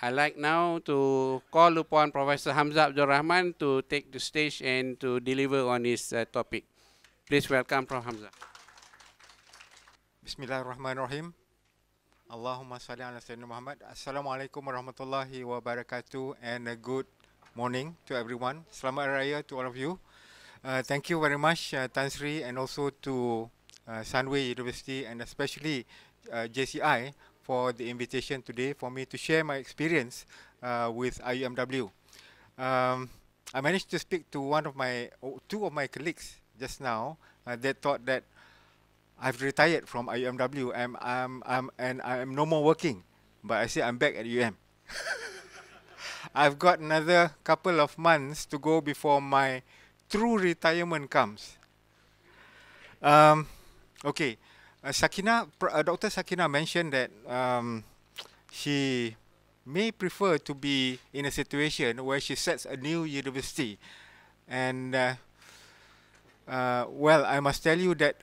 I'd like now to call upon Professor Hamzah Abdul Rahman to take the stage and to deliver on his topic. Please welcome Prof. Hamzah. Bismillahirrahmanirrahim. Allahumma salli ala Sayyidina Muhammad. Assalamualaikum warahmatullahi wabarakatuh, and a good morning to everyone. Selamat Raya to all of you. Thank you very much, Tan Sri, and also to Sunway University, and especially JCI, for the invitation today for me to share my experience with IUMW. I managed to speak to two of my colleagues just now that thought that I've retired from IUMW and I'm no more working, but I say I'm back at UM. I've got another couple of months to go before my true retirement comes. Okay. Dr. Sakina mentioned that she may prefer to be in a situation where she sets a new university. And, well, I must tell you that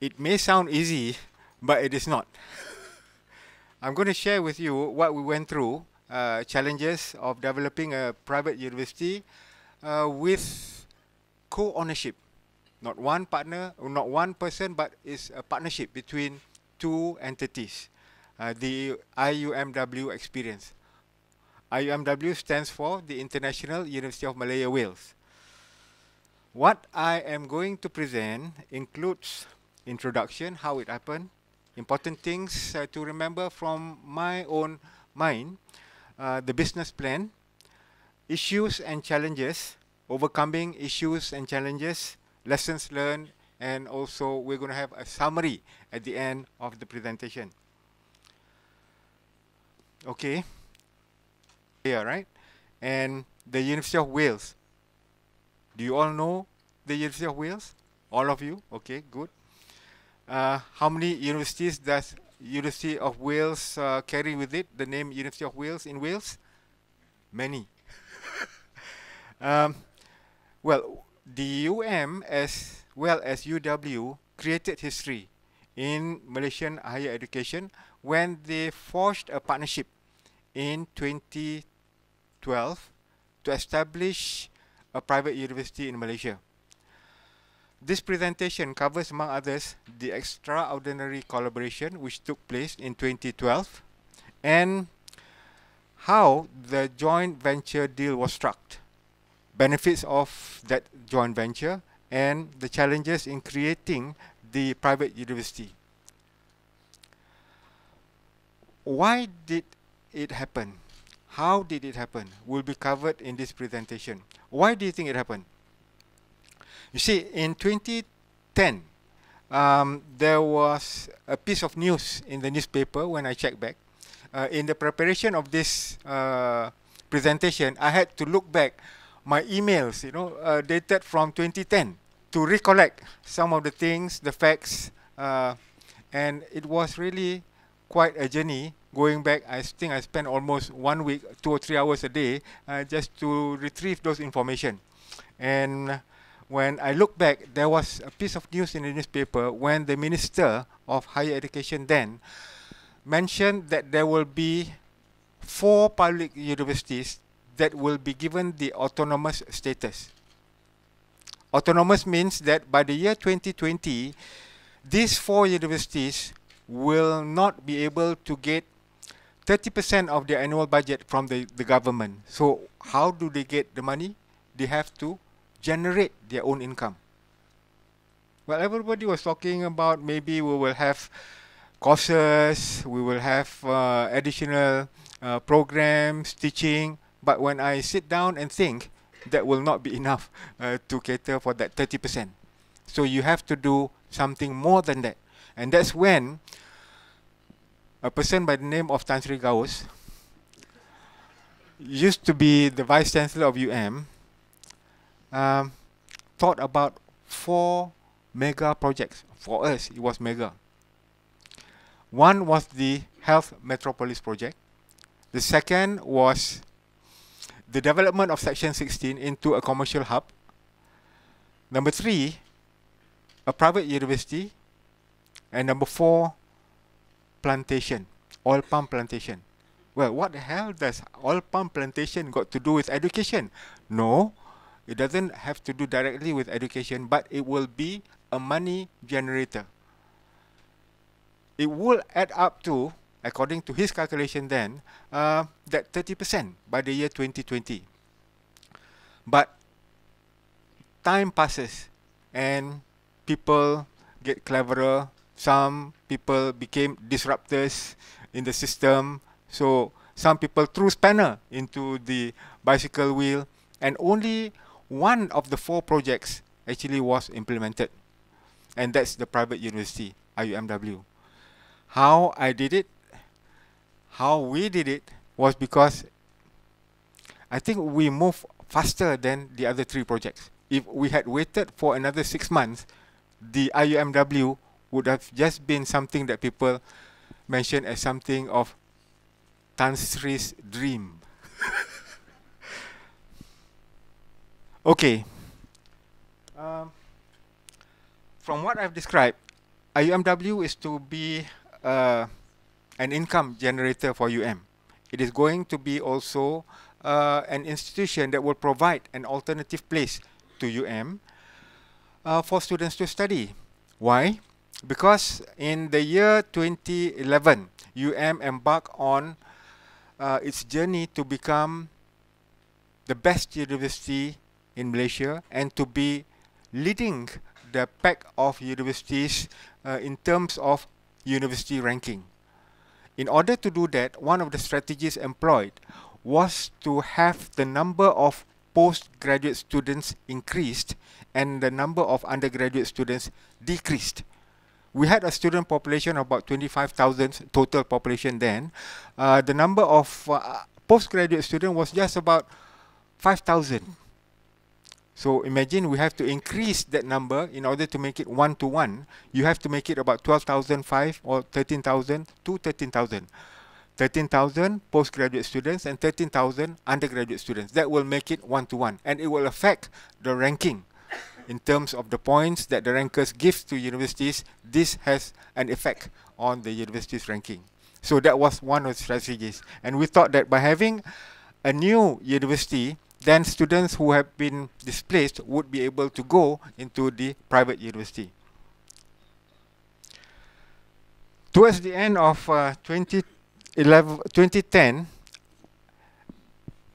it may sound easy, but it is not. I'm going to share with you what we went through, challenges of developing a private university with co-ownership. Not one partner, not one person, but it's a partnership between two entities. The IUMW experience. IUMW stands for the International University of Malaya-Wales. What I am going to present includes introduction, how it happened, important things to remember from my own mind, the business plan, issues and challenges, overcoming issues and challenges, lessons learned, and also we're going to have a summary at the end of the presentation. Okay. Here, right? And the University of Wales. Do you all know the University of Wales? All of you? Okay, good. How many universities does University of Wales carry with it, the name University of Wales in Wales? Many. Well, the UM as well as UW created history in Malaysian higher education when they forged a partnership in 2012 to establish a private university in Malaysia. This presentation covers, among others, the extraordinary collaboration which took place in 2012 and how the joint venture deal was struck, benefits of that joint venture, and the challenges in creating the private university. Why did it happen? How did it happen? Will be covered in this presentation. Why do you think it happened? You see, in 2010, there was a piece of news in the newspaper when I checked back. In the preparation of this presentation, I had to look back my emails, you know, dated from 2010 to recollect some of the things, the facts, and it was really quite a journey going back. I think I spent almost 1 week, 2 or 3 hours a day just to retrieve those information. And when I look back, there was a piece of news in the newspaper when the Minister of Higher Education then mentioned that there will be 4 public universities that will be given the autonomous status. Autonomous means that by the year 2020, these 4 universities will not be able to get 30% of their annual budget from the government. So how do they get the money? They have to generate their own income. Well, everybody was talking about maybe we will have courses, we will have additional programs, teaching. But when I sit down and think, that will not be enough to cater for that 30%. So you have to do something more than that. And that's when a person by the name of Tan Sri used to be the Vice Chancellor of UM, thought about 4 mega projects. For us, it was mega. One was the Health Metropolis Project. The second was the development of Section 16 into a commercial hub. Number 3, a private university. And number 4, plantation, oil palm plantation. Well, what the hell does oil palm plantation got to do with education? No, it doesn't have to do directly with education, but it will be a money generator. It will add up to, according to his calculation then, that 30% by the year 2020. But time passes and people get cleverer. Some people became disruptors in the system. So some people threw spanner into the bicycle wheel, and only one of the 4 projects actually was implemented. And that's the private university, IUMW. How I did it, how we did it, was because I think we moved faster than the other 3 projects. If we had waited for another 6 months, the IUMW would have just been something that people mention as something of Tan Sri's dream. Okay. From what I've described, IUMW is to be an income generator for UM. It is going to be also an institution that will provide an alternative place to UM for students to study. Why? Because in the year 2011, UM embarked on its journey to become the best university in Malaysia and to be leading the pack of universities in terms of university ranking. In order to do that, one of the strategies employed was to have the number of postgraduate students increased and the number of undergraduate students decreased. We had a student population of about 25,000 total population then. The number of postgraduate students was just about 5,000. So imagine we have to increase that number in order to make it 1-to-1. You have to make it about 12,005 or 13,000 to 13,000. 13,000 postgraduate students and 13,000 undergraduate students. That will make it 1-to-1, and it will affect the ranking in terms of the points that the rankers give to universities. This has an effect on the university's ranking. So that was one of the strategies, and we thought that by having a new university, then students who have been displaced would be able to go into the private university. Towards the end of 2010,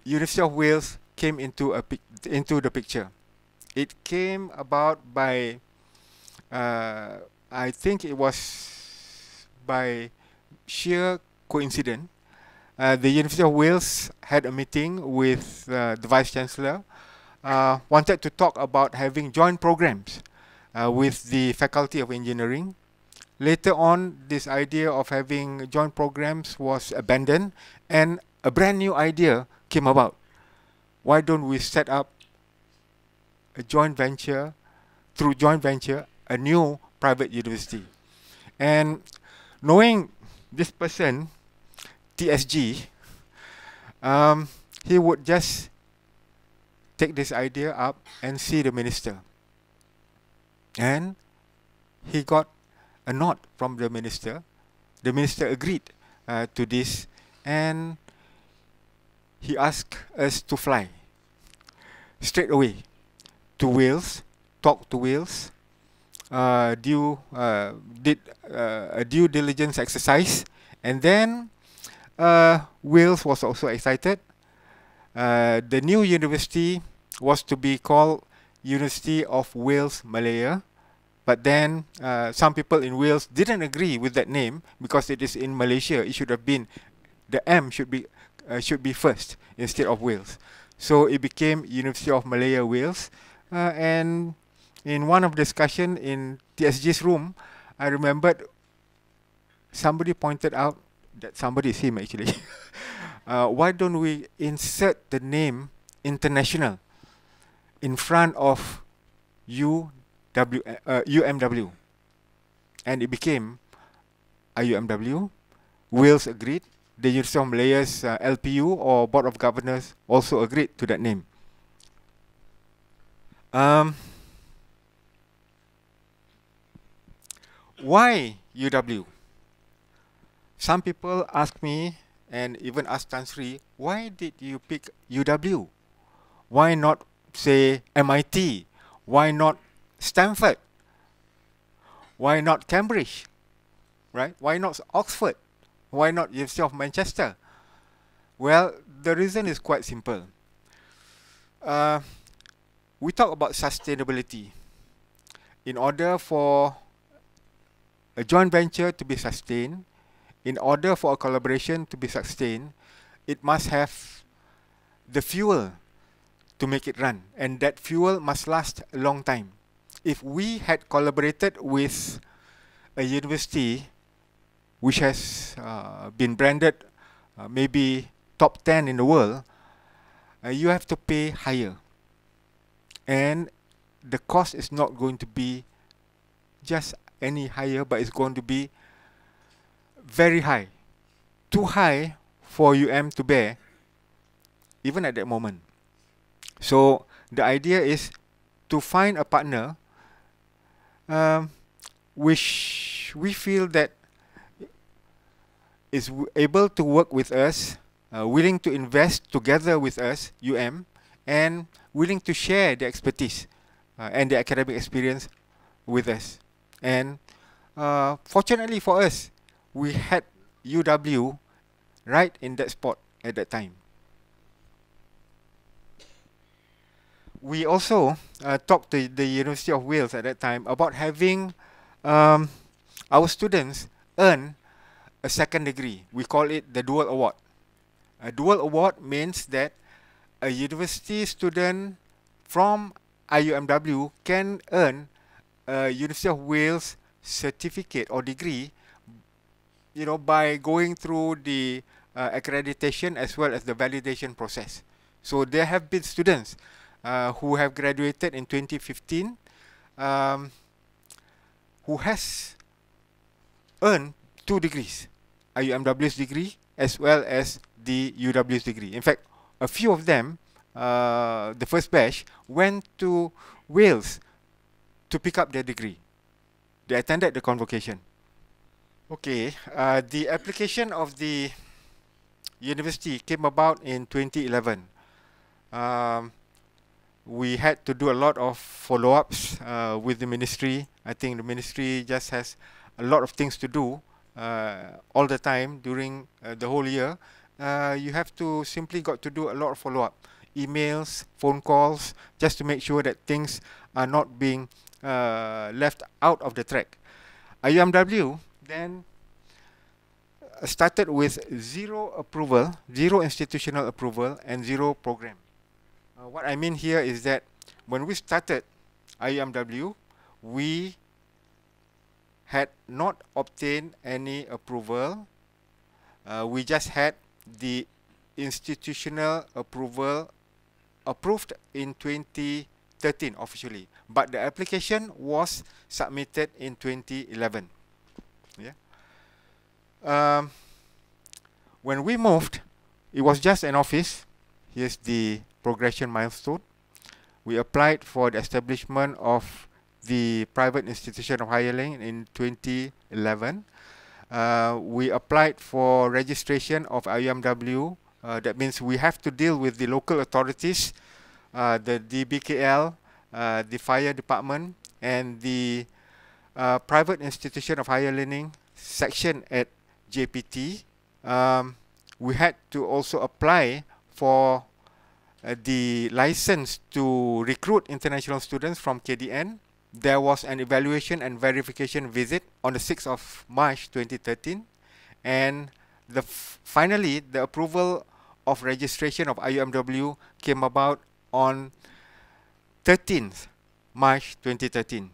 University of Wales came into the picture. It came about by, I think it was by sheer coincidence. The University of Wales had a meeting with the Vice-Chancellor, wanted to talk about having joint programs with the Faculty of Engineering. Later on, this idea of having joint programs was abandoned and a brand new idea came about. Why don't we set up a joint venture, through joint venture, a new private university? And knowing this person, TSG, he would just take this idea up and see the minister, and he got a nod from the minister. The minister agreed to this, and he asked us to fly straight away to Wales, talk to Wales, did a due diligence exercise, and then Wales was also excited. The new university was to be called University of Wales Malaya, but then some people in Wales didn't agree with that name because it is in Malaysia. It should have been, the M should be first instead of Wales. So it became University of Malaya-Wales. And in one of the discussion in TSG's room, I remembered somebody pointed out, that somebody is him actually, why don't we insert the name International in front of UMW? And it became IUMW. Wales agreed. The University of Malaya's LPU or Board of Governors also agreed to that name. Why UW? Some people ask me and even asked Tan Sri, why did you pick UW? Why not say MIT? Why not Stanford? Why not Cambridge? Right? Why not Oxford? Why not University of Manchester? Well, the reason is quite simple. We talk about sustainability. In order for a joint venture to be sustained, in order for a collaboration to be sustained, it must have the fuel to make it run, and that fuel must last a long time. If we had collaborated with a university which has been branded maybe top 10 in the world, you have to pay higher, and the cost is not going to be just any higher, but it's going to be very high, too high for UM to bear even at that moment. So the idea is to find a partner which we feel that is able to work with us, willing to invest together with us, UM, and willing to share the expertise and the academic experience with us. And fortunately for us, we had UW right in that spot at that time. We also talked to the University of Wales at that time about having our students earn a second degree. We call it the dual award. A dual award means that a university student from IUMW can earn a University of Wales certificate or degree, you know, by going through the accreditation as well as the validation process. So there have been students who have graduated in 2015 who has earned 2 degrees, IUMW's degree as well as the UW's degree. In fact, a few of them, the first batch, went to Wales to pick up their degree. They attended the convocation. Okay, the application of the university came about in 2011. We had to do a lot of follow-ups with the ministry. I think the ministry just has a lot of things to do all the time during the whole year. You have to simply got to do a lot of follow-up, emails, phone calls, just to make sure that things are not being left out of the track. IUMW then started with zero approval, zero institutional approval, and zero program. What I mean here is that when we started IUMW, we had not obtained any approval. We just had the institutional approval approved in 2013 officially, but the application was submitted in 2011. Yeah. When we moved, it was just an office. Here's the progression milestone. We applied for the establishment of the private institution of higher learning in 2011. We applied for registration of IUMW. That means we have to deal with the local authorities, the DBKL, the fire department, and the private institution of higher learning section at JPT. We had to also apply for the license to recruit international students from KDN. There was an evaluation and verification visit on the 6th of March 2013, and finally the approval of registration of IUMW came about on 13th March 2013.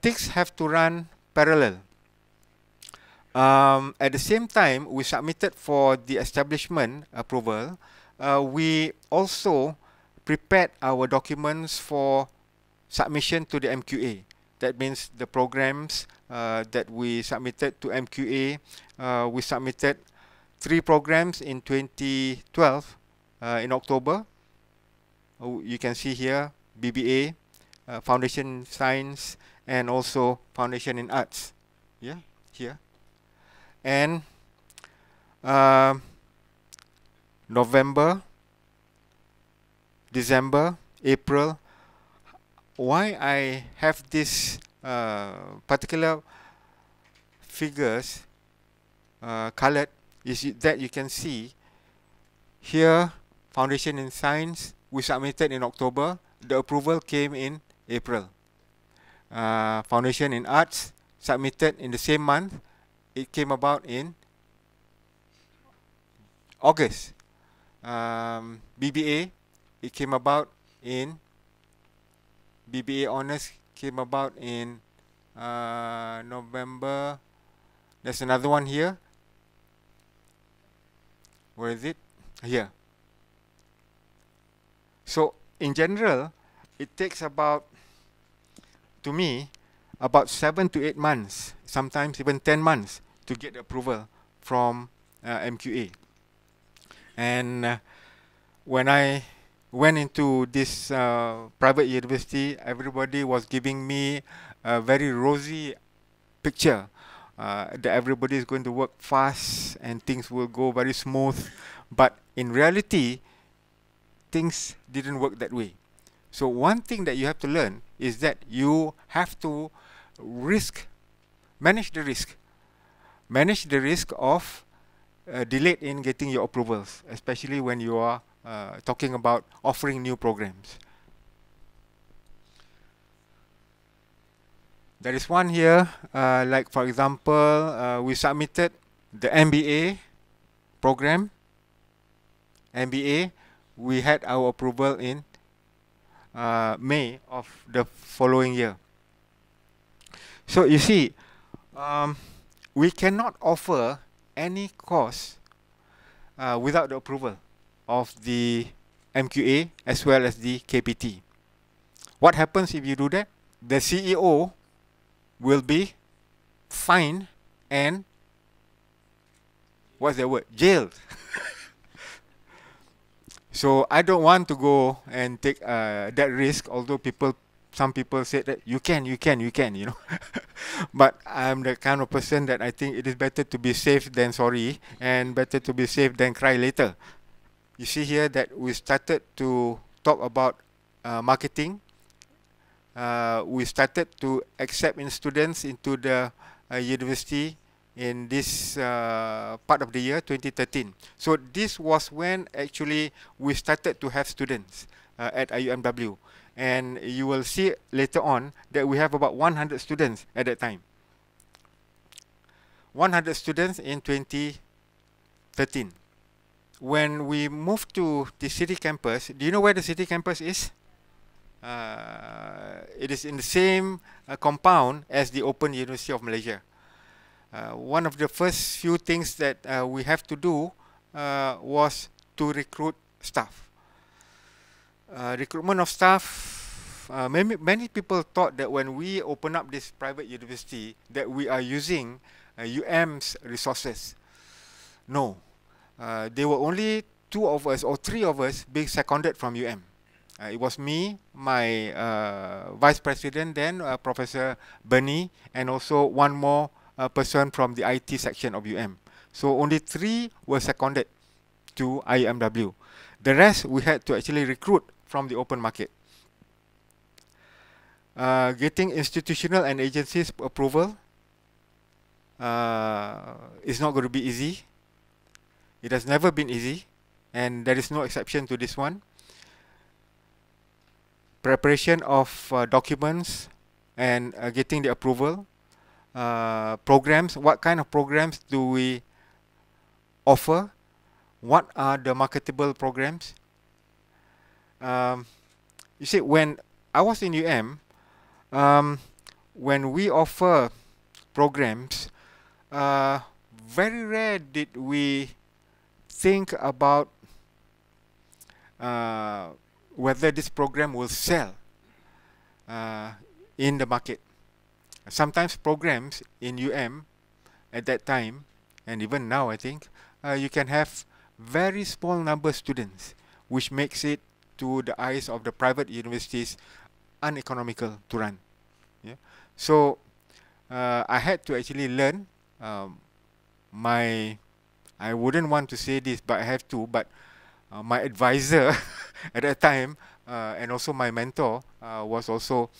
Things have to run parallel. At the same time, we submitted for the establishment approval. We also prepared our documents for submission to the MQA. That means the programs that we submitted to MQA. We submitted 3 programs in 2012 in October. You can see here BBA, Foundation Science, and also Foundation in Arts. Yeah, here. And November, December, April. Why I have this particular figures colored is that you can see here, Foundation in Science, we submitted in October, the approval came in April. Foundation in Arts, submitted in the same month, it came about in August. BBA, it came about in BBA Honours came about in November. There's another one here. Where is it? Here. So in general, it takes about, to me, about 7 to 8 months, sometimes even 10 months to get approval from MQA. And when I went into this private university, everybody was giving me a very rosy picture that everybody is going to work fast and things will go very smooth. But in reality, things didn't work that way. So one thing that you have to learn is that you have to manage the risk of delayed in getting your approvals, especially when you are talking about offering new programs. There is one here, like for example, we submitted the MBA program. MBA, we had our approval in May of the following year. So you see, we cannot offer any course without the approval of the MQA as well as the KPT. What happens if you do that? The CEO will be fined and, what's the word? Jailed. So I don't want to go and take that risk, although people, some people said that you can, you know. But I'm the kind of person that I think it is better to be safe than sorry, and better to be safe than cry later. You see here that we started to talk about marketing. We started to accept in students into the university in this part of the year 2013. So this was when actually we started to have students at IUMW. And you will see later on that we have about 100 students at that time. 100 students in 2013. When we moved to the city campus, do you know where the city campus is? It is in the same compound as the Open University of Malaysia. One of the first few things that we have to do was to recruit staff. Recruitment of staff, many people thought that when we open up this private university that we are using UM's resources. No. There were only 2 of us or 3 of us being seconded from UM. It was me, my vice president then, Professor Bernie, and also one more person from the IT section of UM. So only 3 were seconded to IUMW. The rest we had to actually recruit from the open market. Getting institutional and agencies approval is not going to be easy. It has never been easy, and there is no exception to this one. Preparation of documents and getting the approval. Programs, what kind of programs do we offer? What are the marketable programs? You see, when I was in UM, when we offer programs, very rare did we think about whether this program will sell in the market. Sometimes programs in UM at that time, and even now I think, you can have very small number of students, which makes it, to the eyes of the private universities, uneconomical to run. Yeah. So I had to actually learn my I wouldn't want to say this, but I have to. But my advisor at that time and also my mentor was also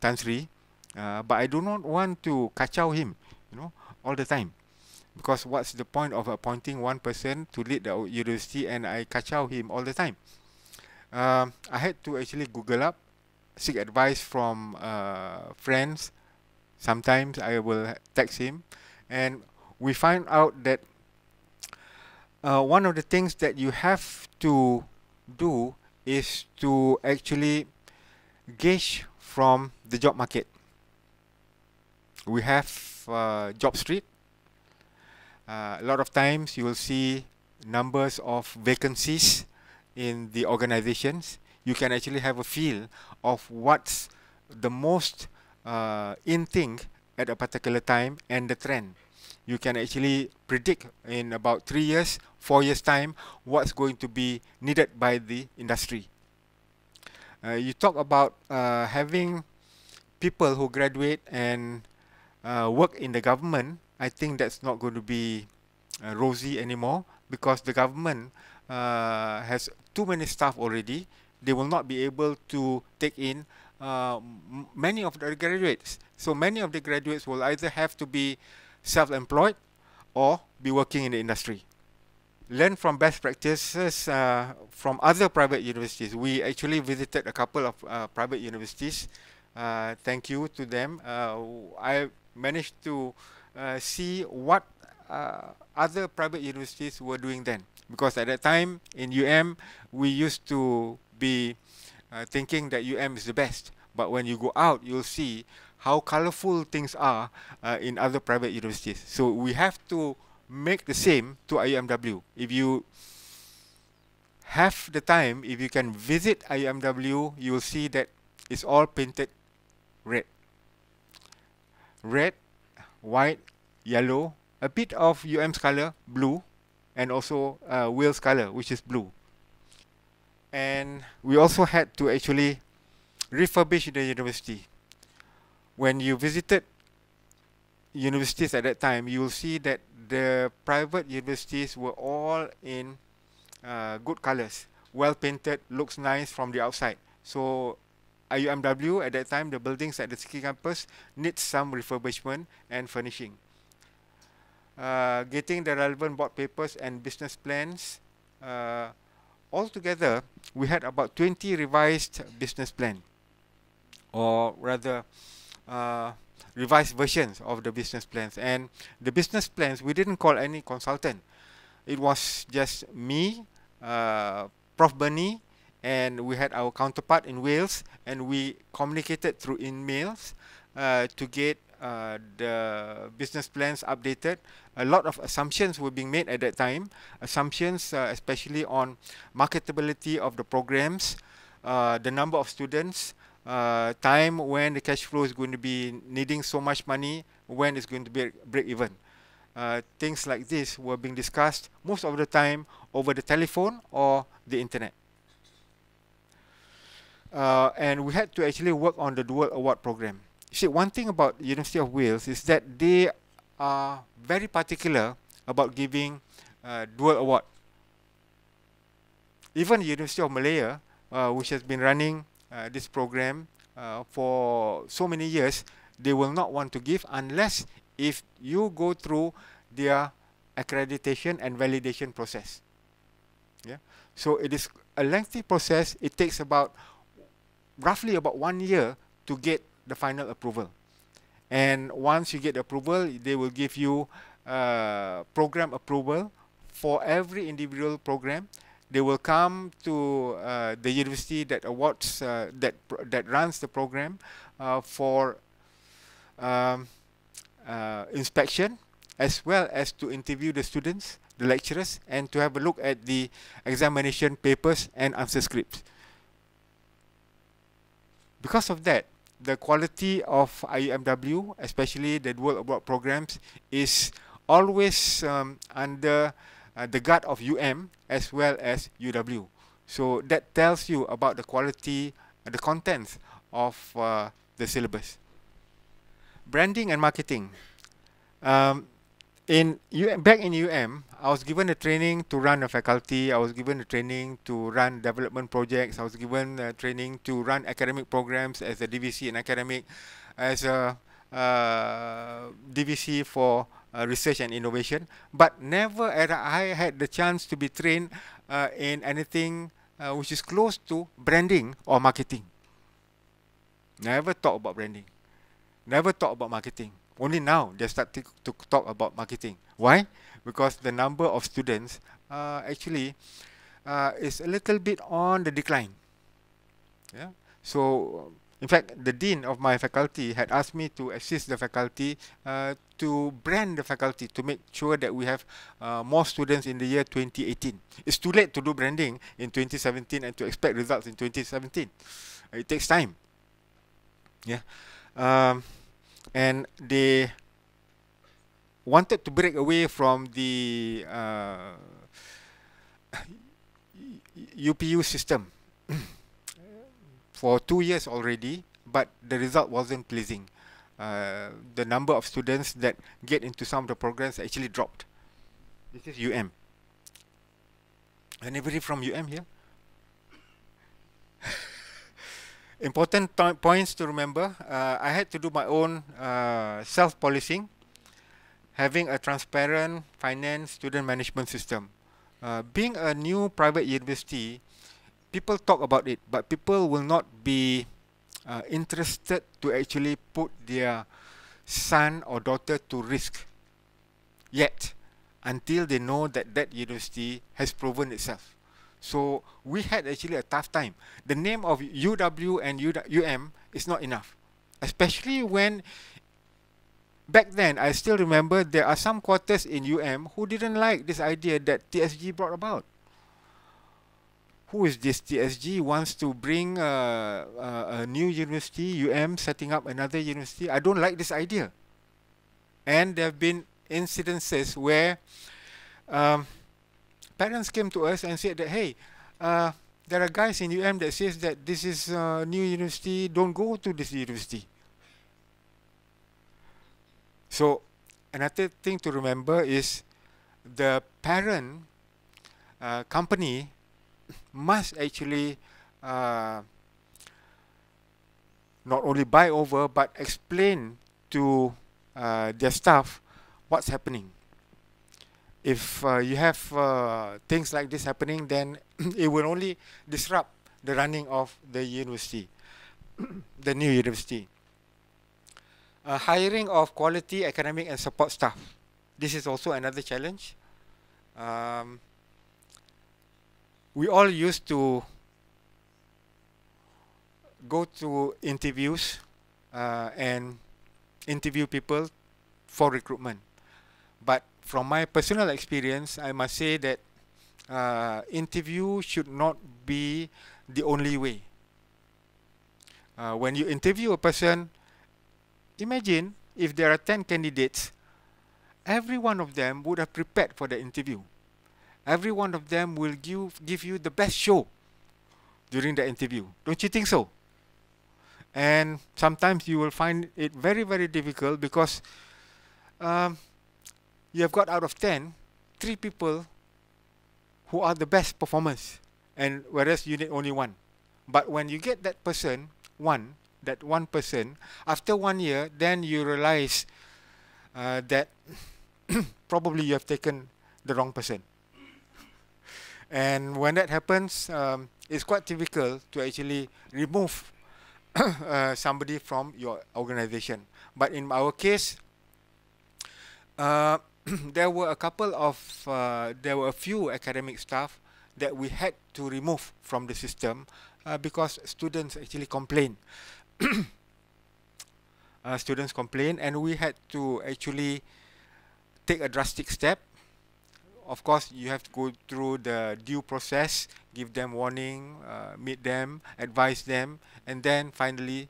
Tan Sri. But I do not want to kacau him, you know, all the time. Because what's the point of appointing one person to lead the university and I kacau him all the time? I had to actually Google up, seek advice from friends. Sometimes I will text him. And we find out that one of the things that you have to do is to actually gauge from the job market. We have Job Street. A lot of times you will see numbers of vacancies in the organizations. You can actually have a feel of what's the most in thing at a particular time and the trend. You can actually predict in about 3 years, 4 years time, what's going to be needed by the industry. You talk about having people who graduate and work in the government. I think that's not going to be rosy anymore, because the government has too many staff already. They will not be able to take in many of the graduates. So many of the graduates will either have to be self-employed or be working in the industry. Learn from best practices from other private universities. We actually visited a couple of private universities. Thank you to them. I managed to see what other private universities were doing then. Because at that time in UM, we used to be thinking that UM is the best. But when you go out, you'll see how colorful things are in other private universities. So we have to make the same to IUMW. If you have the time, if you can visit IUMW, you will see that it's all painted red. Red, white, yellow, a bit of UM's color, blue, and also Wales color, which is blue. And we also had to actually refurbish the university. When you visited universities at that time, you will see that the private universities were all in good colors, well painted, looks nice from the outside. So IUMW at that time, the buildings at the City campus needs some refurbishment and furnishing. Getting the relevant board papers and business plans. Altogether, we had about 20 revised business plan, or rather revised versions of the business plans. And the business plans, we didn't call any consultant. It was just me, Prof. Bernie, and we had our counterpart in Wales, and we communicated through emails to get the business plans updated. A lot of assumptions were being made at that time. Assumptions especially on marketability of the programs, the number of students, time when the cash flow is going to be needing so much money, when it's going to be break even. Things like this were being discussed most of the time over the telephone or the internet. And we had to actually work on the dual award program. See, one thing about University of Wales is that they are very particular about giving dual award. Even University of Malaya, which has been running this program for so many years, they will not want to give unless if you go through their accreditation and validation process. Yeah, so it is a lengthy process. It takes about roughly about 1 year to get the final approval, and once you get the approval, they will give you program approval for every individual program. They will come to the university that awards that runs the program for inspection, as well as to interview the students, the lecturers, and to have a look at the examination papers and answer scripts. Because of that, the quality of IUMW, especially the dual award programs, is always under the guard of UM as well as UW. So that tells you about the quality, the contents of the syllabus. Branding and marketing. back in UM, I was given the training to run a faculty. I was given the training to run development projects. I was given the training to run academic programs as a DVC in academic, as a DVC for research and innovation. But never had I had the chance to be trained in anything which is close to branding or marketing. Never talk about branding. Never talk about marketing. Only now they start to talk about marketing. Why? Because the number of students actually is a little bit on the decline. Yeah. So, in fact, the dean of my faculty had asked me to assist the faculty to brand the faculty to make sure that we have more students in the year 2018. It's too late to do branding in 2017 and to expect results in 2017. It takes time. Yeah. And they wanted to break away from the UPU system for 2 years already, but the result wasn't pleasing. The number of students that get into some of the programs actually dropped. This is UM. Anybody from UM here? Important points to remember. I had to do my own self-policing, having a transparent finance student management system. Being a new private university, people talk about it, but people will not be interested to actually put their son or daughter to risk yet, until they know that that university has proven itself. So we had actually a tough time. The name of UW and UM is not enough. Especially when, back then, I still remember there are some quarters in UM who didn't like this idea that TSG brought about. Who is this TSG wants to bring a new university, UM setting up another university? I don't like this idea. And there have been incidences where parents came to us and said that, hey, there are guys in UM that says that this is a new university, don't go to this university. So another thing to remember is the parent company must actually not only buy over, but explain to their staff what's happening. If you have things like this happening, then it will only disrupt the running of the university, the new university. Hiring of quality academic and support staff. This is also another challenge. We all used to go to interviews and interview people for recruitment. But from my personal experience, I must say that interview should not be the only way. When you interview a person, imagine if there are 10 candidates, every one of them would have prepared for the interview. Every one of them will give you the best show during the interview. Don't you think so? And sometimes you will find it very, very difficult because you have got out of 10, 3 people who are the best performers, and whereas you need only 1. But when you get that person, that one person, after 1 year, then you realize that probably you have taken the wrong person. And when that happens, it's quite difficult to actually remove somebody from your organization. But in our case, there were a few academic staff that we had to remove from the system because students actually complained. Students complained, and we had to actually take a drastic step. Of course, you have to go through the due process, give them warning, meet them, advise them, and then finally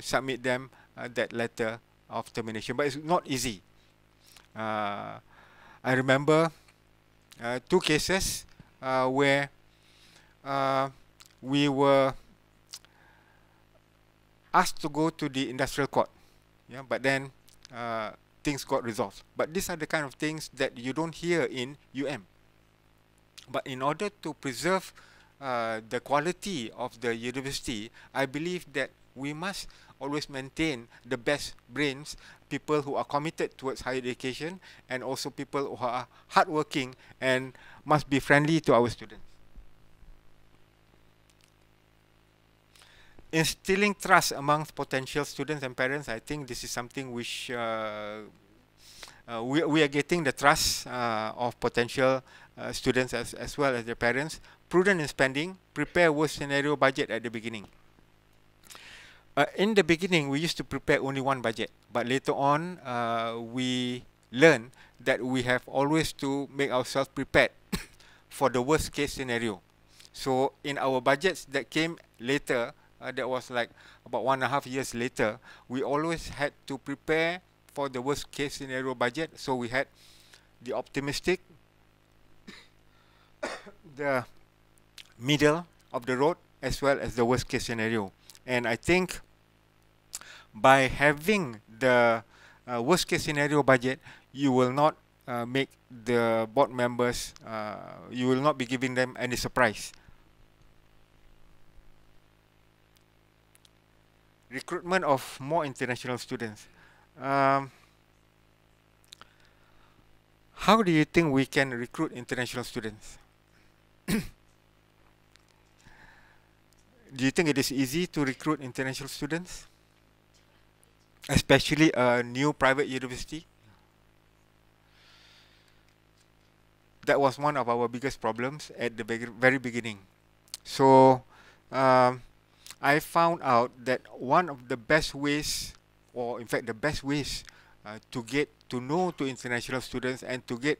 submit them that letter of termination. But it's not easy. I remember 2 cases where we were asked to go to the industrial court, yeah, but then things got resolved. But these are the kind of things that you don't hear in UM. But in order to preserve the quality of the university, I believe that we must always maintain the best brains, people who are committed towards higher education, and also people who are hardworking and must be friendly to our students. Instilling trust amongst potential students and parents, I think this is something which we are getting the trust of potential students as well as their parents. Prudent in spending, prepare worst scenario budget at the beginning. In the beginning, we used to prepare only one budget, but later on, we learned that we have always to make ourselves prepared for the worst case scenario. So in our budgets that came later, that was like about 1.5 years later, we always had to prepare for the worst case scenario budget. So we had the optimistic, the middle of the road, as well as the worst case scenario. And I think by having the worst case scenario budget, you will not make the board members, you will not be giving them any surprise. Recruitment of more international students. How do you think we can recruit international students? Do you think it is easy to recruit international students, especially a new private university? That was one of our biggest problems at the very beginning. So I found out that one of the best ways, or in fact the best ways to get to know to international students and to get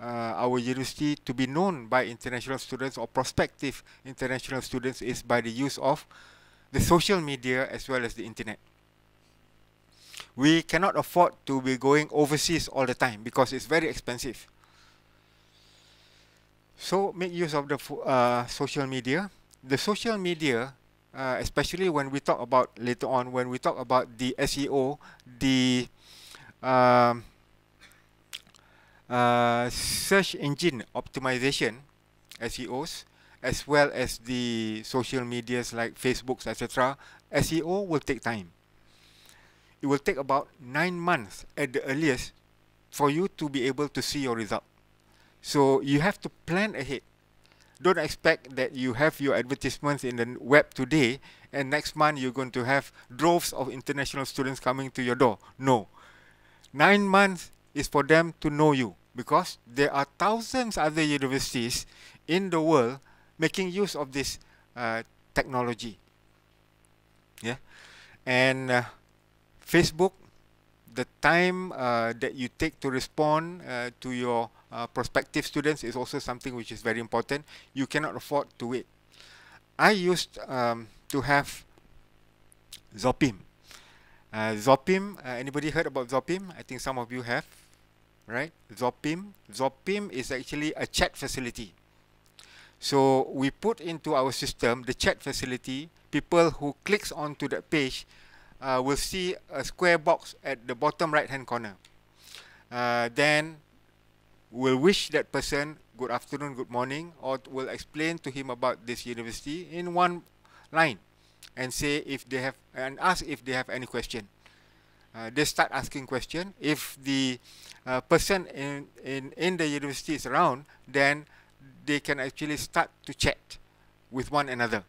our university to be known by international students or prospective international students is by the use of the social media as well as the internet. We cannot afford to be going overseas all the time because it's very expensive. So make use of the social media. The social media, especially when we talk about later on, when we talk about the SEO, the search engine optimization, SEOs, as well as the social medias like Facebook, etc. SEO will take time. It will take about 9 months at the earliest for you to be able to see your result. So you have to plan ahead. Don't expect that you have your advertisements in the web today and next month you're going to have droves of international students coming to your door. No. 9 months is for them to know you, because there are thousands other universities in the world making use of this technology. Yeah, and Facebook, the time that you take to respond to your prospective students is also something which is very important. You cannot afford to wait. I used to have Zopim. Zopim, anybody heard about Zopim? I think some of you have, right? Zopim. Zopim is actually a chat facility. So we put into our system the chat facility. People who clicks onto that page will see a square box at the bottom right-hand corner. Then we'll wish that person good afternoon, good morning, or we'll explain to him about this university in one line, and say if they have, and ask if they have any question. They start asking question. If the person in the university is around, then they can actually start to chat with one another.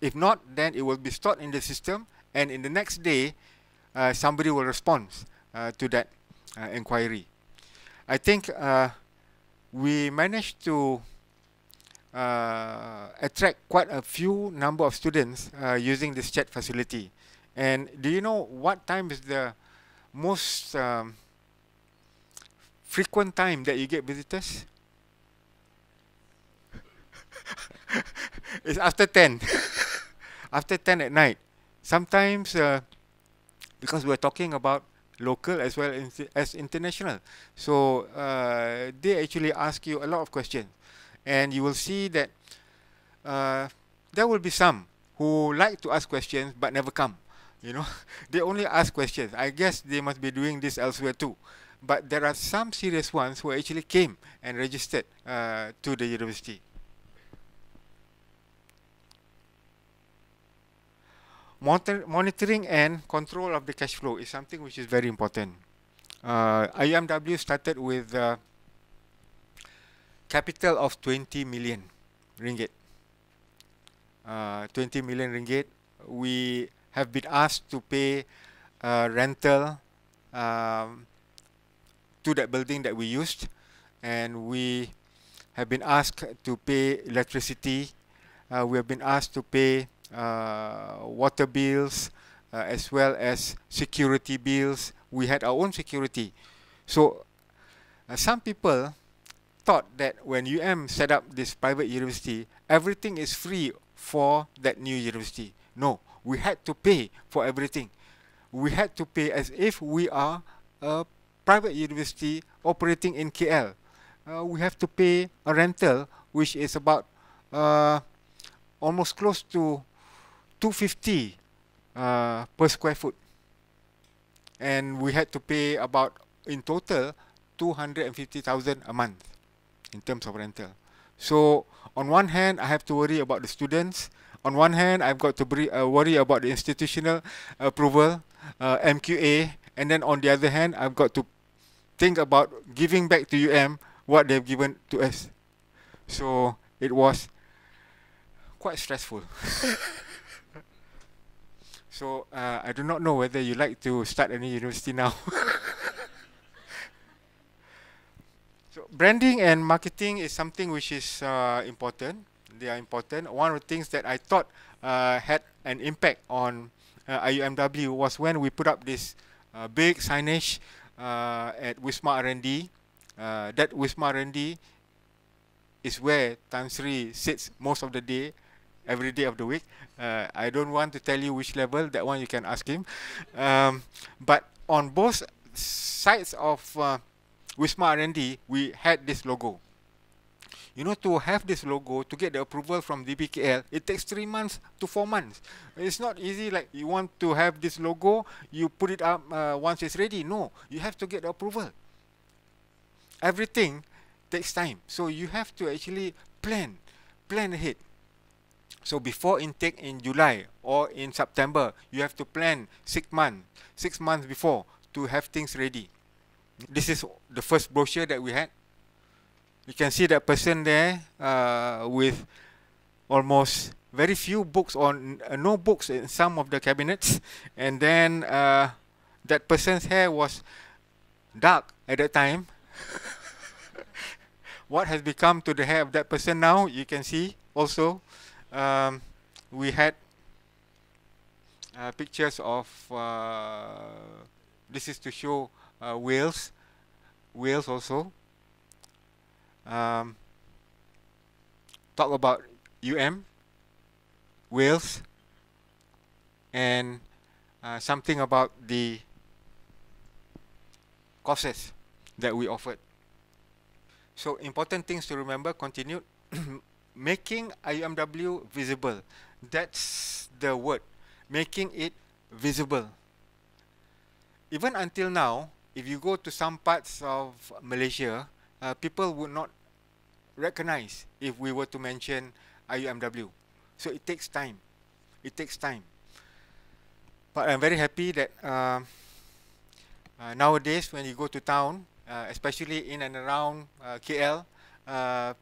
If not, then it will be stored in the system, and in the next day, somebody will respond to that inquiry. I think we managed to attract quite a few number of students using this chat facility. And do you know what time is the most frequent time that you get visitors? It's after 10. After 10 at night. Sometimes, because we're talking about local as well as international, so they actually ask you a lot of questions. And you will see that there will be some who like to ask questions but never come. You know, they only ask questions. I guess they must be doing this elsewhere too. but there are some serious ones who actually came and registered to the university. Monitoring and control of the cash flow is something which is very important. IMW started with capital of 20 million ringgit. 20 million ringgit. We have been asked to pay rental to that building that we used, and we have been asked to pay electricity. We have been asked to pay water bills, as well as security bills. We had our own security. So some people thought that when UM set up this private university, everything is free for that new university. No, we had to pay for everything. We had to pay as if we are a private university operating in KL. We have to pay a rental which is about almost close to 250 per square foot, and we had to pay about in total 250,000 a month in terms of rental. So on one hand, I have to worry about the students. On one hand, I've got to worry about the institutional approval, MQA, and then on the other hand, I've got to think about giving back to UM what they've given to us. So it was quite stressful. So I do not know whether you like to start any university now. So branding and marketing is something which is important. They are important. One of the things that I thought had an impact on IUMW was when we put up this big signage at Wisma R&D. That Wisma R&D is where Tan Sri sits most of the day, every day of the week. I don't want to tell you which level. That one you can ask him. But on both sides of Wisma R&D, we had this logo. You know, to have this logo, to get the approval from DBKL, it takes 3 months to 4 months. It's not easy like you want to have this logo, you put it up once it's ready. No, you have to get the approval. Everything takes time. So you have to actually plan ahead. So before intake in July or in September, you have to plan 6 months before to have things ready. This is the first brochure that we had. You can see that person there with almost very few books on no books in some of the cabinets, and then that person's hair was dark at that time. What has become to the hair of that person now, you can see also. We had pictures of this is to show Wales also. Talk about UM, Wales, and something about the courses that we offered. So important things to remember, continued. Making IUMW visible. That's the word. Making it visible. Even until now, if you go to some parts of Malaysia, people would not recognize if we were to mention IUMW. So it takes time. It takes time. But I'm very happy that nowadays when you go to town, especially in and around KL,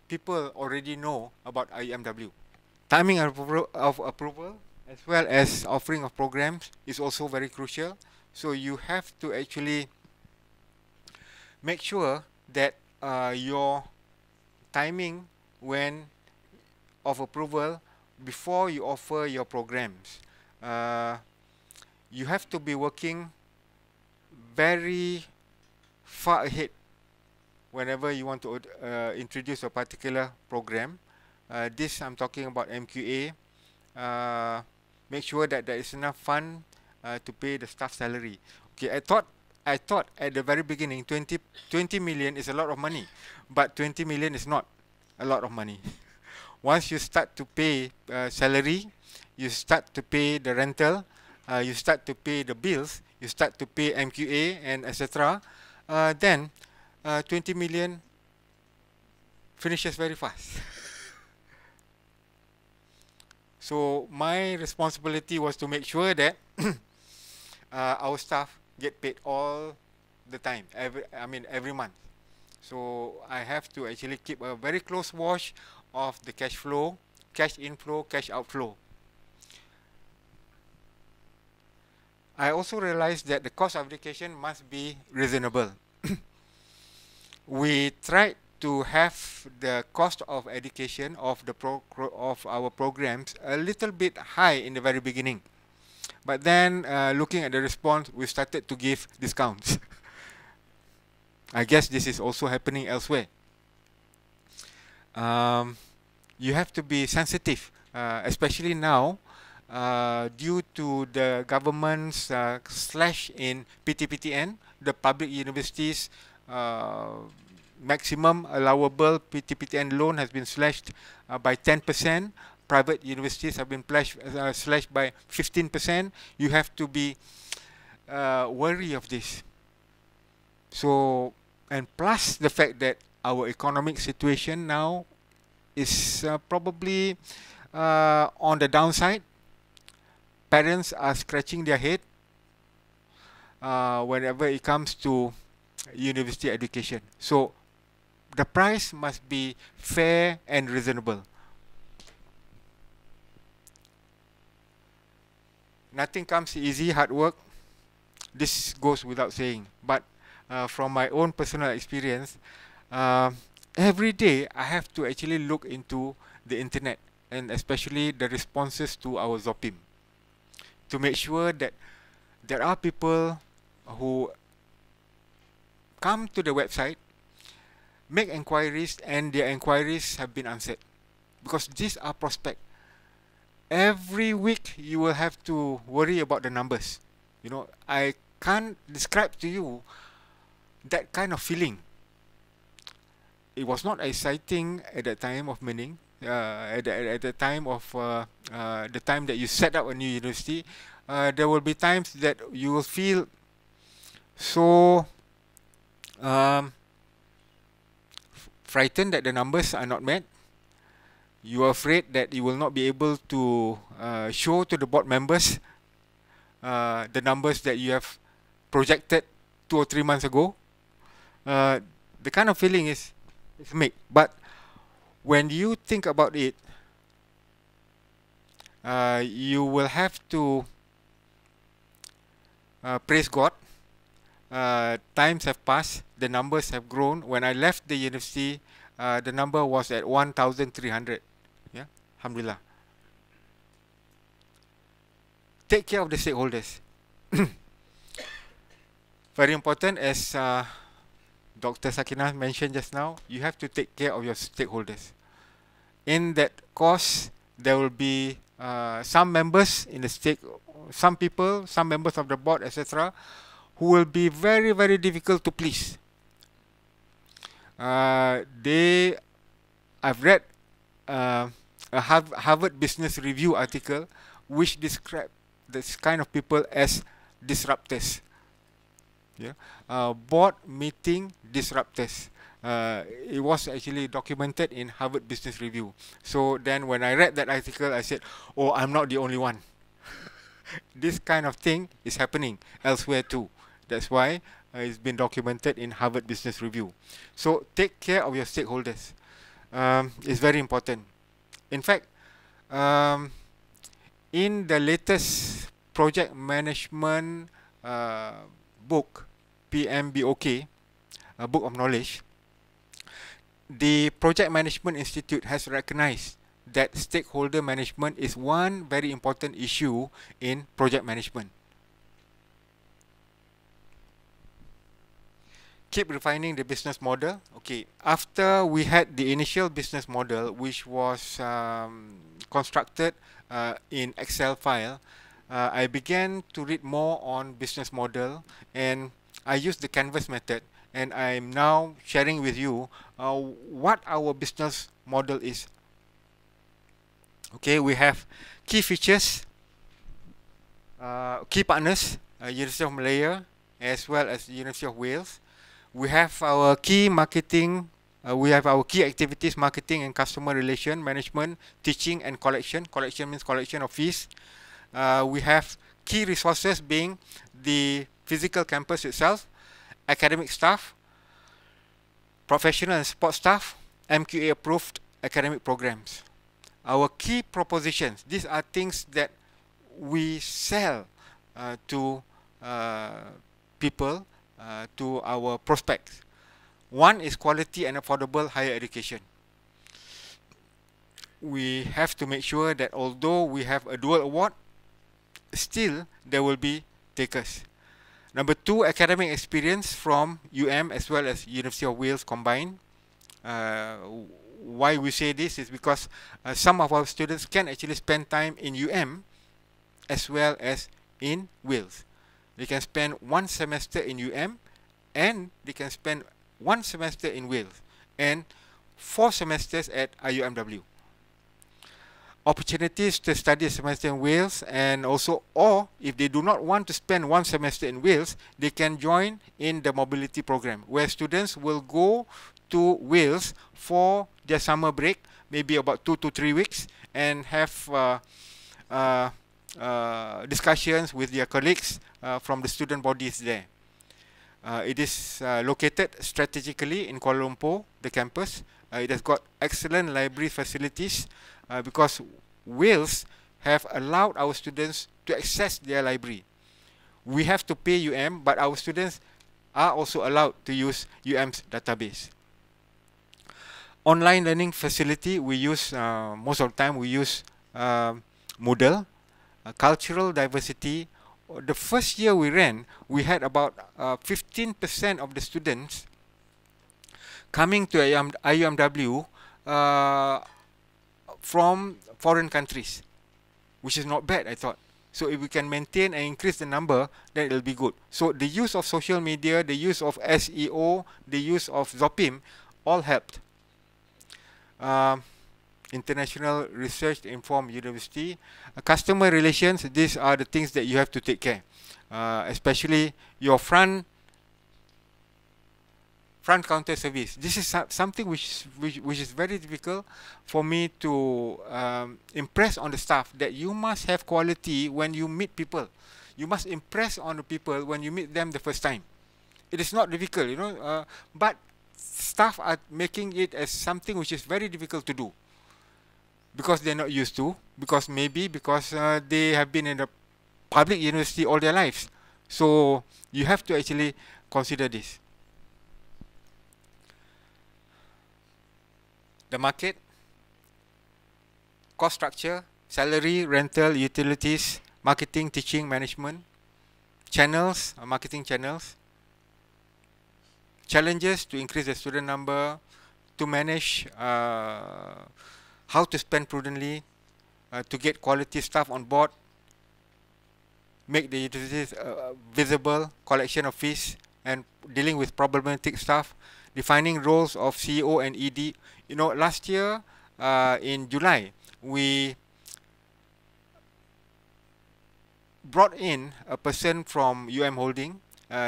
people already know about IUMW. Timing of approval as well as offering of programs is also very crucial. So you have to actually make sure that your timing when of approval before you offer your programs. You have to be working very far ahead whenever you want to introduce a particular program. This I'm talking about MQA. Make sure that there is enough fund to pay the staff salary. Okay, I thought at the very beginning 20 million is a lot of money, but 20 million is not a lot of money. Once you start to pay salary, you start to pay the rental, you start to pay the bills, you start to pay MQA and etc. then 20 million finishes very fast. So my responsibility was to make sure that our staff get paid all the time, every month. So I have to actually keep a very close watch of the cash flow, cash inflow, cash outflow. I also realized that the cost of education must be reasonable. We tried to have the cost of education of the our programs a little bit high in the very beginning, but then looking at the response, we started to give discounts. I guess this is also happening elsewhere. You have to be sensitive, especially now, due to the government's slash in PTPTN, the public universities' maximum allowable PTPTN loan has been slashed by 10%. Private universities have been slashed by 15%. You have to be wary of this. So, and plus the fact that our economic situation now is probably on the downside. Parents are scratching their head whenever it comes to university education. So the price must be fair and reasonable. Nothing comes easy, hard work. This goes without saying. But from my own personal experience, every day I have to actually look into the internet, and especially the responses to our Zopim, to make sure that there are people who come to the website, make inquiries, and their inquiries have been answered, because these are prospects. Every week you will have to worry about the numbers. You know, I can't describe to you that kind of feeling. It was not exciting at the time of learning. At the time that you set up a new university, there will be times that you will feel so frightened that the numbers are not met. You are afraid that you will not be able to show to the board members the numbers that you have projected 2 or 3 months ago. The kind of feeling is mixed. But when you think about it, you will have to praise God. Times have passed, the numbers have grown. When I left the university, the number was at 1,300. Yeah, alhamdulillah. Take care of the stakeholders. Very important, as Dr. Sakina mentioned just now, you have to take care of your stakeholders. In that course, there will be some members in the some people, some members of the board, etc., who will be very, very difficult to please. I've read a Harvard Business Review article which described this kind of people as disruptors. Yeah, board meeting disruptors. It was actually documented in Harvard Business Review. So then when I read that article, I said, oh, I'm not the only one. This kind of thing is happening elsewhere too. That's why it's been documented in Harvard Business Review. So take care of your stakeholders. It's very important. In fact, in the latest project management book, PMBOK, a book of knowledge, the Project Management Institute has recognized that stakeholder management is one very important issue in project management. Keep refining the business model. Okay, after we had the initial business model, which was constructed in Excel file, I began to read more on business model, and I used the Canvas method, and I'm now sharing with you what our business model is. Okay, we have key features, key partners, University of Malaya as well as University of Wales. we have our key marketing, we have our key activities, marketing and customer relation, management, teaching and collection. Collection means collection of fees. We have key resources being the physical campus itself, academic staff, professional and support staff, MQA approved academic programs. Our key propositions, these are things that we sell to people, to our prospects. One is quality and affordable higher education. We have to make sure that although we have a dual award, still there will be takers. Number two, academic experience from UM as well as University of Wales combined. Why we say this is because some of our students can actually spend time in UM as well as in Wales. They can spend one semester in UM and they can spend one semester in Wales and 4 semesters at IUMW. Opportunities to study a semester in Wales, and also, or if they do not want to spend one semester in Wales, they can join in the mobility program where students will go to Wales for their summer break, maybe about 2 to 3 weeks, and have discussions with their colleagues from the student bodies there. It is located strategically in Kuala Lumpur, the campus. It has got excellent library facilities because Wales have allowed our students to access their library. We have to pay UM, but our students are also allowed to use UM's database. Online learning facility, we use, most of the time we use Moodle. Cultural diversity, the first year we ran, we had about 15% of the students coming to IUMW from foreign countries, which is not bad, I thought. So if we can maintain and increase the number, then it'll be good. So the use of social media, the use of SEO, the use of Zopim, all helped. International Research Informed University. Customer relations, these are the things that you have to take care. Especially your front counter service. This is something which is very difficult for me to impress on the staff, that you must have quality when you meet people. You must impress on the people when you meet them the first time. It is not difficult, you know, but staff are making it as something which is very difficult to do, because they're not used to, because maybe because they have been in a public university all their lives. So you have to actually consider this. The market, cost structure, salary, rental, utilities, marketing, teaching, management, channels, marketing channels, challenges to increase the student number, to manage how to spend prudently, to get quality staff on board, make the utilities visible, collection of fees, and dealing with problematic staff, defining roles of CEO and ED. You know, last year in July, we brought in a person from UM Holding.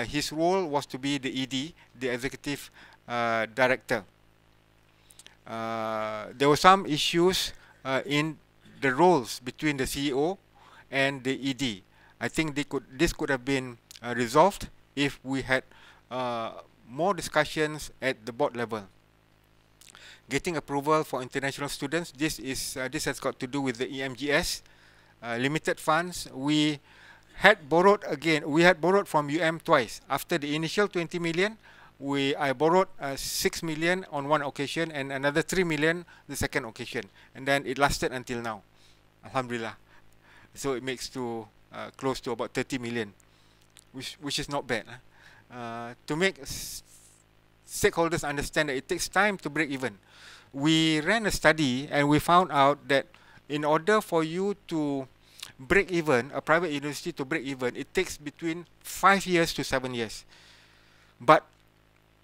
His role was to be the ED, the Executive Director. There were some issues in the roles between the CEO and the ED. I think this could have been resolved if we had more discussions at the board level. Getting approval for international students, this has got to do with the EMGS. Limited funds, we had borrowed from UM twice. After the initial 20 million, I borrowed 6 million on one occasion and another 3 million the second occasion, and then it lasted until now, alhamdulillah. So it makes to close to about 30 million, which is not bad, huh? To make stakeholders understand that it takes time to break even. We ran a study and we found out that in order for you to break even, a private university to break even, it takes between 5 years to 7 years, but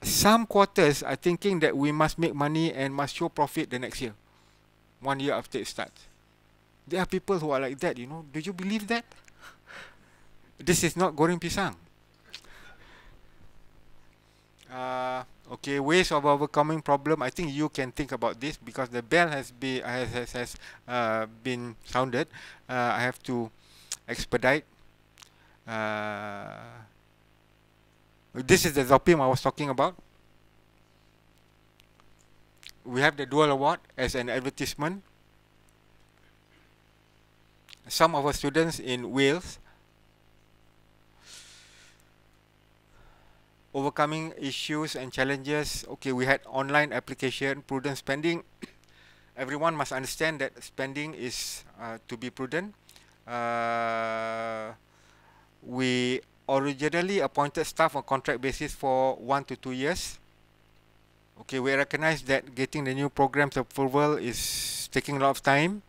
some quarters are thinking that we must make money and must show profit the next year, 1 year after it starts. There are people who are like that, you know. Do you believe that? This is not goreng pisang. Okay, ways of overcoming problem. I think you can think about this because the bell has been sounded. I have to expedite. This is the Zopim I was talking about. We have the dual award as an advertisement. Some of our students in Wales overcoming issues and challenges. Okay, we had online application, prudent spending. Everyone must understand that spending is to be prudent. We originally appointed staff on contract basis for 1 to 2 years. Okay, we recognize that getting the new program's approval is taking a lot of time.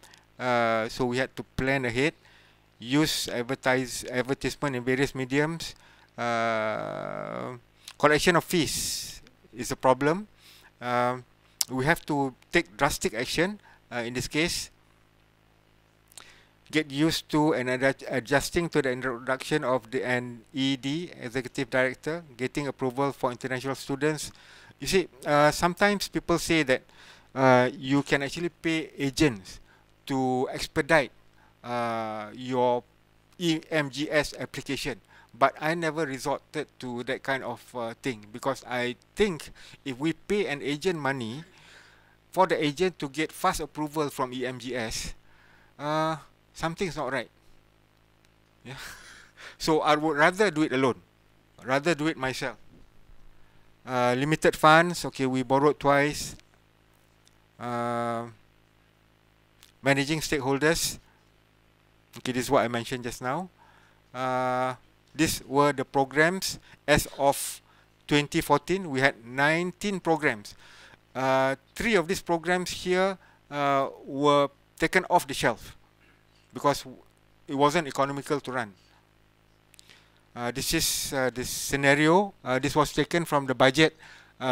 So we had to plan ahead, use advertisement in various mediums. Collection of fees is a problem. We have to take drastic action in this case. Get used to and adjusting to the introduction of the ED, Executive Director, getting approval for international students. You see, sometimes people say that you can actually pay agents to expedite your EMGS application. But I never resorted to that kind of thing, because I think if we pay an agent money for the agent to get fast approval from EMGS, something's not right. Yeah. So I would rather do it alone, rather do it myself. Limited funds. Okay, we borrowed twice. Managing stakeholders. Okay, this is what I mentioned just now. These were the programs as of 2014. We had 19 programs. 3 of these programs here were taken off the shelf because it wasn't economical to run. This is the scenario. This was taken from the budget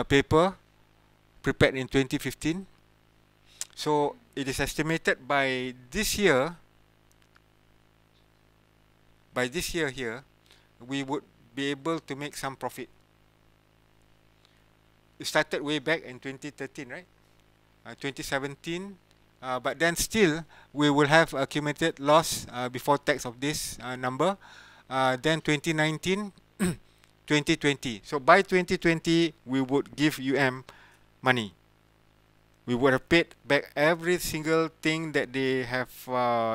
paper prepared in 2015. So it is estimated by this year, here, we would be able to make some profit. It started way back in 2013, right? 2017. But then still, we will have accumulated loss before tax of this number. Then 2019, 2020. So by 2020, we would give UM money. We would have paid back every single thing that they have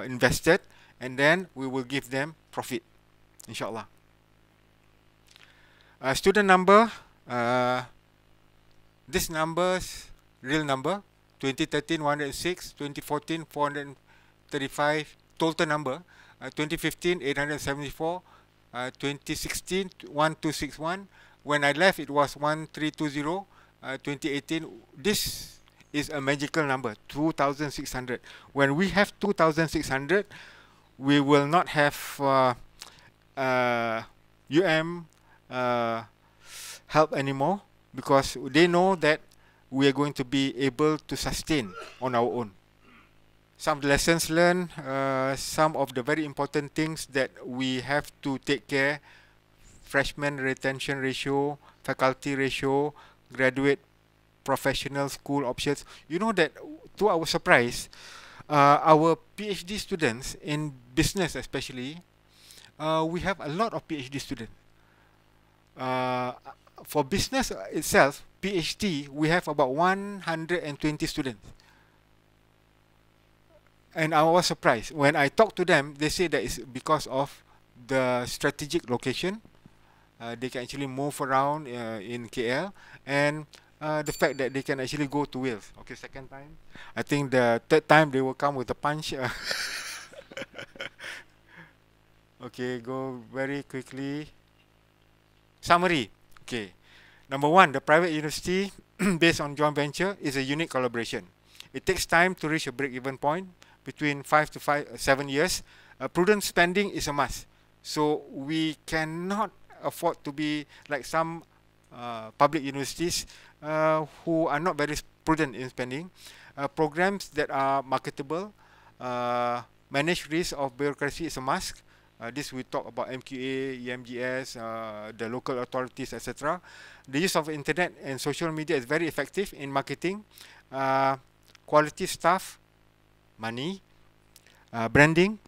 invested, and then we will give them profit, inshallah. Student number, this numbers, real number, 2013 106, 2014 435 total number, 2015 874, 2016 1261. When I left, it was 1320. 2018, this is a magical number, 2600. When we have 2600, we will not have help anymore, because they know that we are going to be able to sustain on our own. Some lessons learned, some of the very important things that we have to take care: freshman retention ratio, faculty ratio, graduate professional school options. You know that, to our surprise, our PhD students in business especially, we have a lot of PhD students. For business itself, PhD, we have about 120 students. And I was surprised. When I talked to them, they say that it's because of the strategic location. They can actually move around in KL, and the fact that they can actually go to Wales. Okay, second time. I think the third time they will come with a punch. Okay, go very quickly. Summary. Okay. Number one, the private university based on joint venture is a unique collaboration. It takes time to reach a break-even point, between 5 to 7 years. Prudent spending is a must. So we cannot afford to be like some public universities who are not very prudent in spending. Programs that are marketable, manage risk of bureaucracy is a must. This we talk about MQA, EMGS, the local authorities, etc. The use of internet and social media is very effective in marketing, quality staff, money, branding,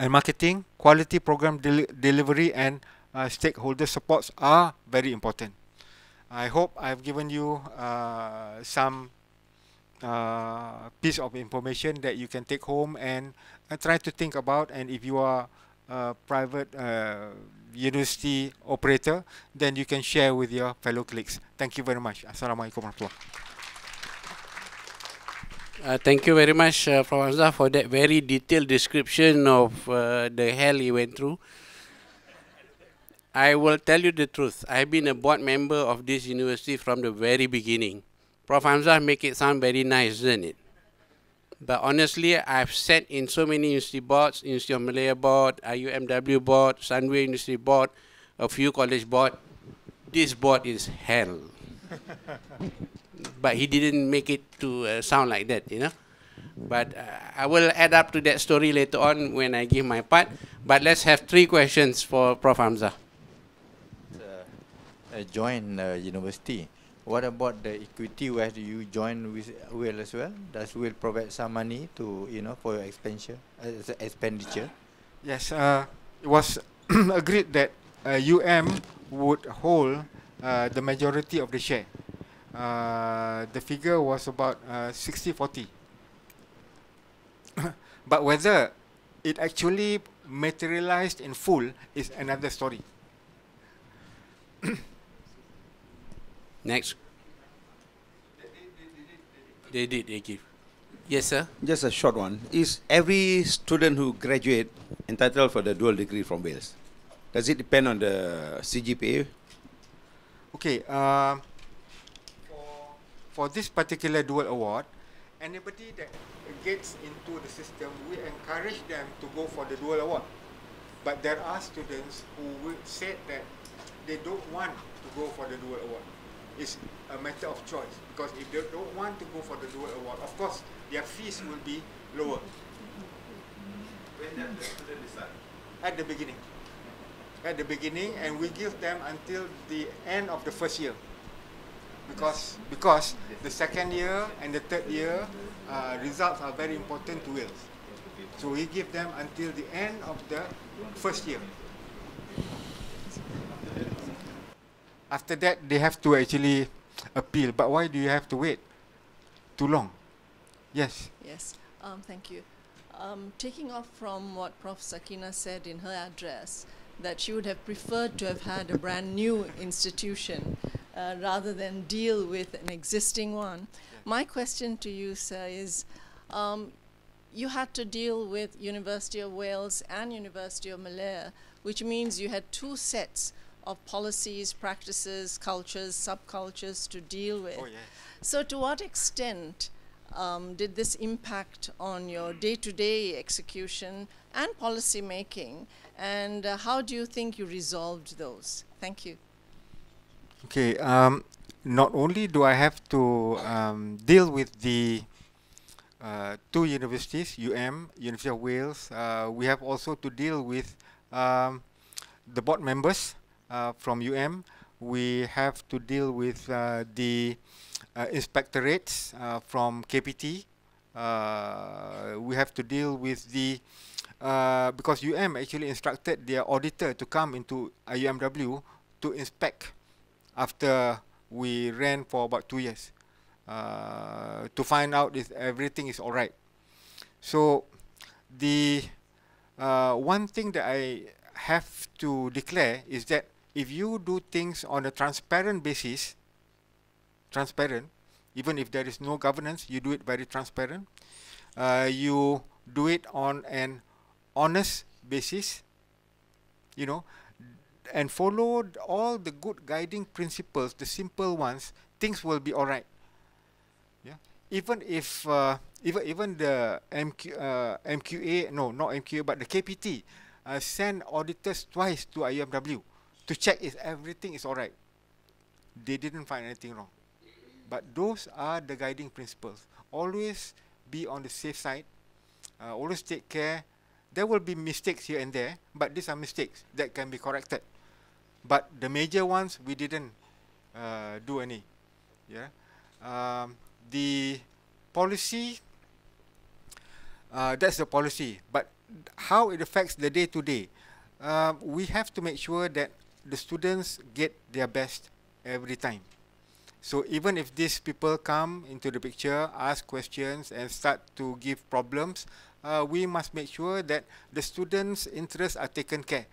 and marketing, quality program delivery, and stakeholder supports are very important. I hope I've given you some piece of information that you can take home and try to think about. And if you are a private university operator, then you can share with your fellow colleagues. Thank you very much. Assalamualaikum warahmatullahi wabarakatuh. Thank you very much, Prof. Hamzah, for that very detailed description of the hell he went through. I will tell you the truth. I've been a board member of this university from the very beginning. Prof. Hamzah make it sound very nice, doesn't it? But honestly, I've sat in so many university boards, University of Malaya board, IUMW board, Sunway University board, a few college board. This board is hell. But he didn't make it to sound like that, you know. But I will add up to that story later on when I give my part. But let's have 3 questions for Prof. Hamzah. Join university. What about the equity? Where do you join with Wales as well? Does Wales provide some money to, you know, for your expenditure? Yes, it was agreed that UM would hold the majority of the share. The figure was about 60-40. But whether it actually materialized in full is another story. Next. They give. Yes, sir? Just a short one. Is every student who graduate entitled for the dual degree from Wales? Does it depend on the CGPA? Okay. For this particular dual award, anybody that gets into the system, we encourage them to go for the dual award. But there are students who will say that they don't want to go for the dual award. It's a matter of choice, because if they don't want to go for the dual award, of course their fees will be lower. When does the student decide? At the beginning. At the beginning, and we give them until the end of the first year, because the second year and the third year results are very important to Wales. So we give them until the end of the first year. After that, they have to actually appeal. But why do you have to wait too long? Yes. Yes. Thank you. Taking off from what Prof. Sakina said in her address, that she would have preferred to have had a brand new institution rather than deal with an existing one. My question to you, sir, is you had to deal with University of Wales and University of Malaya, which means you had 2 sets of policies, practices, cultures, subcultures to deal with. Oh, yes. So to what extent did this impact on your day-to-day execution and policy making, and how do you think you resolved those? Thank you. Okay, not only do I have to deal with the 2 universities, UM, University of Wales, we have also to deal with the board members. From UM, we have to deal with the inspectorates from KPT. We have to deal with the, because UM actually instructed their auditor to come into IUMW to inspect after we ran for about 2 years to find out if everything is all right. So the one thing that I have to declare is that if you do things on a transparent basis, even if there is no governance, you do it very transparent. You do it on an honest basis, you know, and follow all the good guiding principles, the simple ones. Things will be all right. Yeah. Even if even the not MQA but the KPT send auditors twice to IUMW. To check if everything is all right. They didn't find anything wrong. But those are the guiding principles. Always be on the safe side. Always take care there will be mistakes here and there, but these are mistakes that can be corrected. But the major ones, we didn't do any. Yeah. The policy, that's the policy. But how it affects the day-to-day, we have to make sure that the students get their best every time. So even if these people come into the picture, ask questions and start to give problems, we must make sure that the students' interests are taken care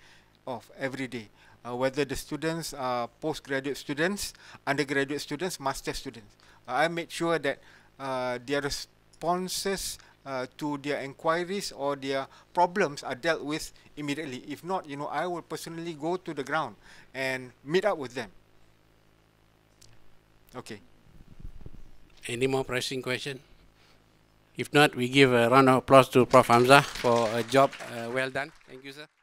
of every day. Whether the students are postgraduate students, undergraduate students, master students. I make sure that their responses to their inquiries or their problems are dealt with immediately. If not, you know, I will personally go to the ground and meet up with them. Okay. Any more pressing question? If not, we give a round of applause to Prof. Hamzah for a job well done. Thank you, sir.